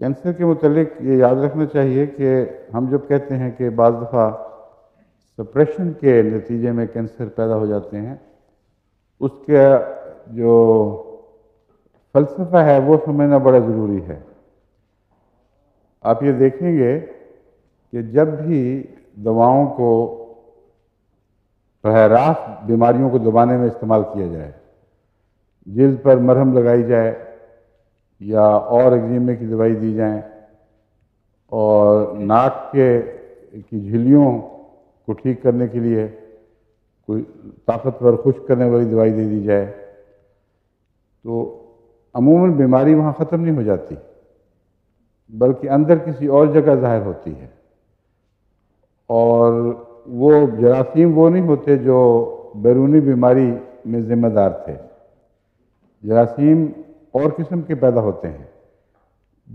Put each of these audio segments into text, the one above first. Cancer के मुतालिक ये याद रखना चाहिए कि हम जब कहते हैं कि बाज़ दफ़ा सप्रेशन के नतीजे में कैंसर पैदा हो जाते हैं, उसका जो फ़लसफ़ा है वो समझना बड़ा ज़रूरी है। आप ये देखेंगे कि जब भी दवाओं को बरह रास्त बीमारियों को दबाने में इस्तेमाल किया जाए, जिल्द पर मरहम लगाई जाए या और एक्जिमे की दवाई दी जाए और नाक की झिल्लियों को ठीक करने के लिए कोई ताकतवर खुश्क करने वाली दवाई दे दी जाए, तो अमूमन बीमारी वहाँ ख़त्म नहीं हो जाती बल्कि अंदर किसी और जगह ज़ाहिर होती है। और वो जरासीम वो नहीं होते जो बैरूनी बीमारी में ज़िम्मेदार थे, जरासीम और किस्म के पैदा होते हैं।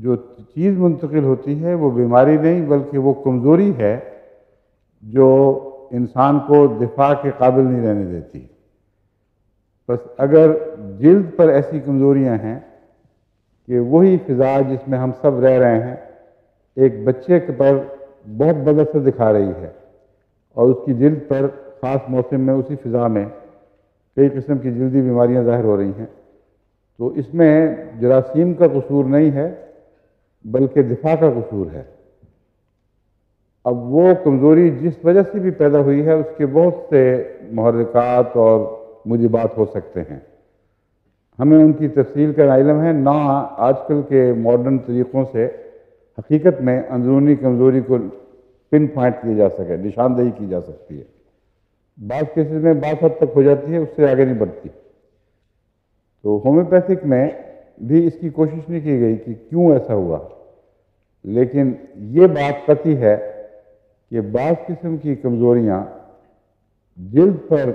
जो चीज़ मुंतकिल होती है वो बीमारी नहीं बल्कि वो कमज़ोरी है जो इंसान को दिफा के काबिल नहीं रहने देती। बस अगर जिल्द पर ऐसी कमज़ोरियां हैं कि वही फिजा जिसमें हम सब रह रहे हैं एक बच्चे के पर बहुत बद असर दिखा रही है और उसकी जिल्द पर ख़ास मौसम में उसी फ़िज़ा में कई किस्म की जल्दी बीमारियां ज़ाहिर हो रही हैं, तो इसमें जरासीम का कसूर नहीं है बल्कि दिफा का कसूर है। अब वो कमज़ोरी जिस वजह से भी पैदा हुई है उसके बहुत से महर्रिकात और मुजिबात हो सकते हैं, हमें उनकी तफसील का ना इल्म है ना आजकल के मॉडर्न तरीक़ों से हकीकत में अंदरूनी कमज़ोरी को पिन पॉइंट किया जा सके, निशानदेही की जा सकती है। बाज़ केसेस में बात हद तक हो जाती है, उससे आगे नहीं बढ़ती। तो होम्योपैथिक में भी इसकी कोशिश नहीं की गई कि क्यों ऐसा हुआ, लेकिन ये बात कतई है कि बाज़ किस्म की कमज़ोरियाँ जिल्द पर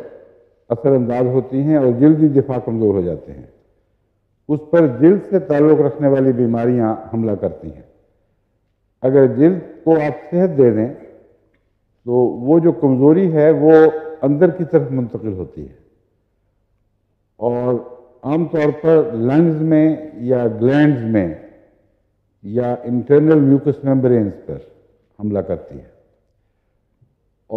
असरअंदाज होती हैं और जिल्द ही दिफा कमज़ोर हो जाते हैं, उस पर जिल्द से ताल्लुक़ रखने वाली बीमारियाँ हमला करती हैं। अगर जिल्द को आप सेहत दे दें तो वो जो कमज़ोरी है वो अंदर की तरफ मुंतकिल होती है और आमतौर पर लंग्स में या ग्लैंड्स में या इंटरनल म्यूकस मेम्ब्रेन्स पर हमला करती है।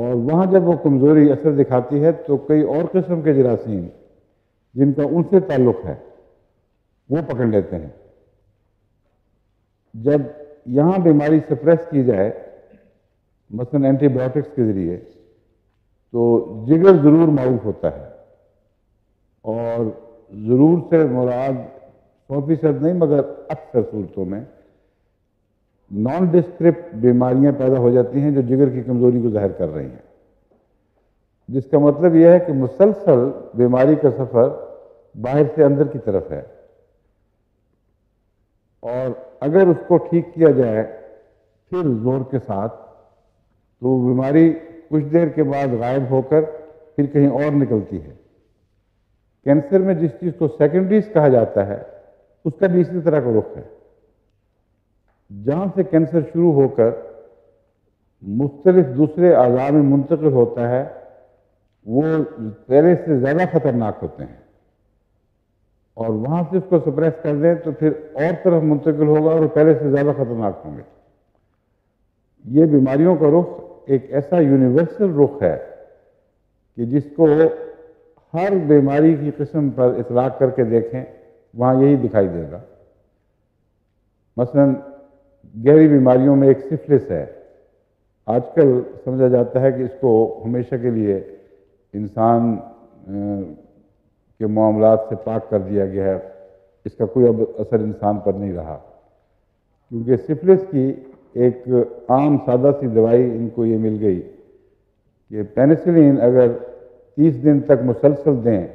और वहाँ जब वो कमज़ोरी असर दिखाती है तो कई और किस्म के जरासीम जिनका उनसे ताल्लुक़ है वो पकड़ लेते हैं। जब यहाँ बीमारी सप्रेस की जाए मसलन एंटीबायोटिक्स के ज़रिए, तो जिगर ज़रूर मारूफ होता है और ज़रूर से मुराद 100% नहीं मगर अक्सर सूरतों में नॉन डिस्क्रिप्ट बीमारियाँ पैदा हो जाती हैं जो जिगर की कमज़ोरी को ज़ाहिर कर रही हैं, जिसका मतलब यह है कि मुसलसल बीमारी का सफ़र बाहर से अंदर की तरफ है। और अगर उसको ठीक किया जाए फिर ज़ोर के साथ तो वो बीमारी कुछ देर के बाद गायब होकर फिर कहीं और निकलती है। कैंसर में जिस चीज़ को सेकेंडरीज कहा जाता है उसका भी इसी तरह का रुख है। जहाँ से कैंसर शुरू होकर मुख्तलिफ दूसरे आज़ा में मुंतकिल होता है वो पहले से ज़्यादा ख़तरनाक होते हैं और वहाँ से उसको सप्रेस कर दें तो फिर और तरफ मुंतकिल होगा और पहले से ज़्यादा ख़तरनाक होंगे। ये बीमारियों का रुख एक ऐसा यूनिवर्सल रुख है कि जिसको हर बीमारी की किस्म पर इतलाक़ करके देखें वहाँ यही दिखाई देगा। मसलन गहरी बीमारियों में एक सिफिलिस है, आजकल समझा जाता है कि इसको हमेशा के लिए इंसान के मामलात से पाक कर दिया गया है, इसका कोई अब असर इंसान पर नहीं रहा, क्योंकि सिफिलिस की एक आम सादा सी दवाई इनको ये मिल गई कि पेनिसिलिन अगर 30 दिन तक मुसलसल दें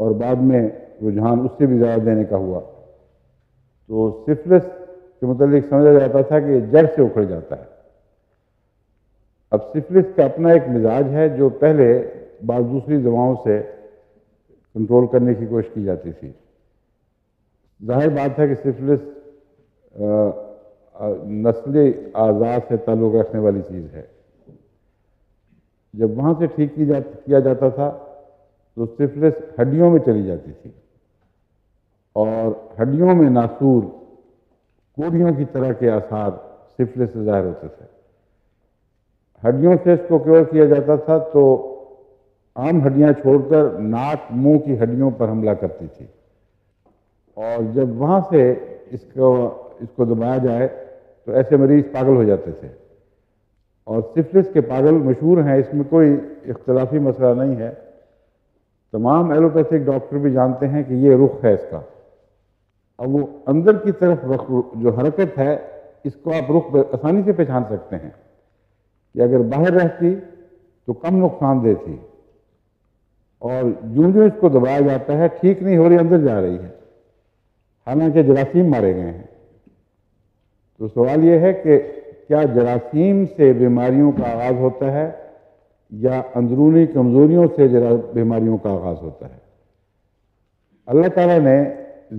और बाद में रुझान उससे भी ज़्यादा देने का हुआ तो सिफिलिस के मतलब समझा जाता था कि जड़ से उखड़ जाता है। अब सिफिलिस का अपना एक मिजाज है जो पहले बाद दूसरी दवाओं से कंट्रोल करने की कोशिश की जाती थी। जाहिर बात है कि सिफिलिस नस्ली आज़ा से ताल्लुक़ रखने वाली चीज़ है, जब वहाँ से ठीक किया जाता था तो सिफिलिस हड्डियों में चली जाती थी और हड्डियों में नासूर कोड़ियों की तरह के आसार सिफिलिस से ज़ाहिर होते थे। हड्डियों से इसको क्योर किया जाता था तो आम हड्डियां छोड़कर नाक मुंह की हड्डियों पर हमला करती थी, और जब वहाँ से इसको दबाया जाए तो ऐसे मरीज़ पागल हो जाते थे। और सिफिलिस के पागल मशहूर हैं, इसमें कोई इख्तलाफी मसला नहीं है। तमाम एलोपैथिक डॉक्टर भी जानते हैं कि ये रुख है इसका। अब वो अंदर की तरफ जो हरकत है, इसको आप रुख आसानी से पहचान सकते हैं कि अगर बाहर रहती तो कम नुकसानदेह थी, और जूं जूं इसको दबाया जाता है ठीक नहीं हो रही, अंदर जा रही है, हालांकि जरासीम मारे गए हैं। तो सवाल ये है कि क्या जरासीम से बीमारियों का आगाज़ होता है या अंदरूनी कमज़ोरियों से बीमारियों का आगाज़ होता है। अल्लाह ताला ने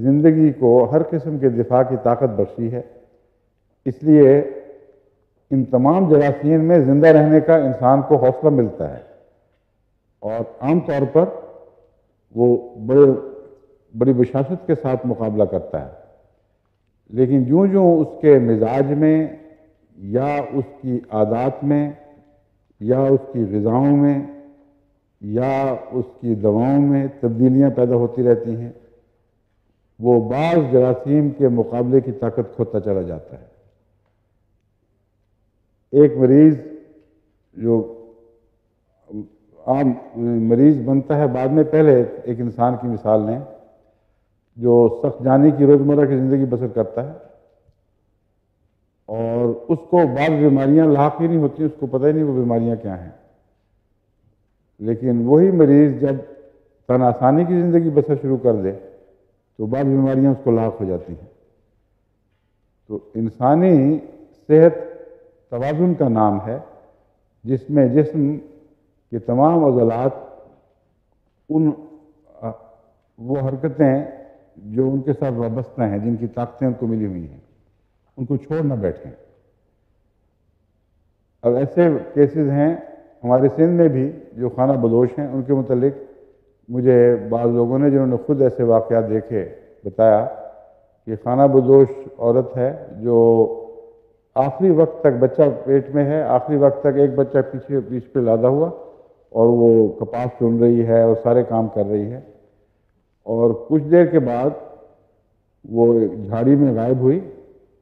ज़िंदगी को हर किस्म के दिफा की ताकत बख्शी है, इसलिए इन तमाम जरासीम में ज़िंदा रहने का इंसान को हौसला मिलता है, और आम तौर पर वो बड़ी बशाशत के साथ मुकाबला करता है। लेकिन ज्यों ज्यों उसके मिजाज में या उसकी आदत में या उसकी ग़िज़ाओं में या उसकी दवाओं में तब्दीलियाँ पैदा होती रहती हैं, वो बाज़ जरासीम के मुकाबले की ताकत खोता चला जाता है। एक मरीज़ जो आम मरीज़ बनता है बाद में, पहले एक इंसान की मिसाल लें जो सख्त जानी की रोज़मर्रा की ज़िंदगी बसर करता है और उसको बाद बीमारियां लाक ही नहीं होती, उसको पता ही नहीं वो बीमारियां क्या हैं। लेकिन वही मरीज़ जब तनासानी की ज़िंदगी बसर शुरू कर दे तो बाद बीमारियां उसको लाक हो जाती हैं। तो इंसानी सेहत तवाज़ुन का नाम है, जिसमें जिस्म के तमाम अज़लात वो हरकतें जो उनके साथ वाबस्ता हैं, जिनकी ताकतें उनको मिली हुई हैं, उनको छोड़ ना बैठें। अब ऐसे केसेस हैं हमारे सिंध में भी जो खाना बदोश हैं, उनके मुतालिक मुझे बाज़ लोगों ने जिन्होंने ख़ुद ऐसे वाक़यात देखे बताया कि खाना बदोश औरत है जो आखिरी वक्त तक, बच्चा पेट में है, आखिरी वक्त तक एक बच्चा पीछ पे लादा हुआ और वो कपास चुन रही है और सारे काम कर रही है, और कुछ देर के बाद वो झाड़ी में गायब हुई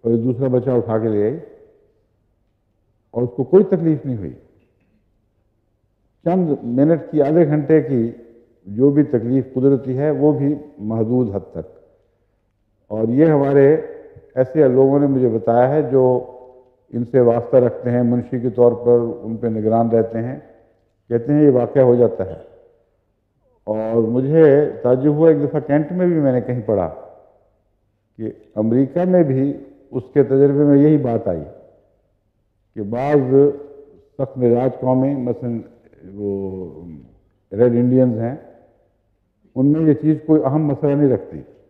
और दूसरा बच्चा उठा के ले आई और उसको कोई तकलीफ नहीं हुई। चंद मिनट की, आधे घंटे की जो भी तकलीफ कुदरती है वो भी महदूद हद तक। और ये हमारे ऐसे लोगों ने मुझे बताया है जो इनसे वास्ता रखते हैं, मुंशी के तौर पर उन पर निगरान रहते हैं, कहते हैं ये वाक़या हो जाता है। और मुझे ताज्जुब हुआ, एक दफ़ा कैंट में भी मैंने कहीं पढ़ा कि अमेरिका में भी उसके तजर्बे में यही बात आई कि बाज़ सख्त मिजाज कौमें, मसलन वो रेड इंडियंस हैं, उनमें ये चीज़ कोई अहम मसला नहीं रखती।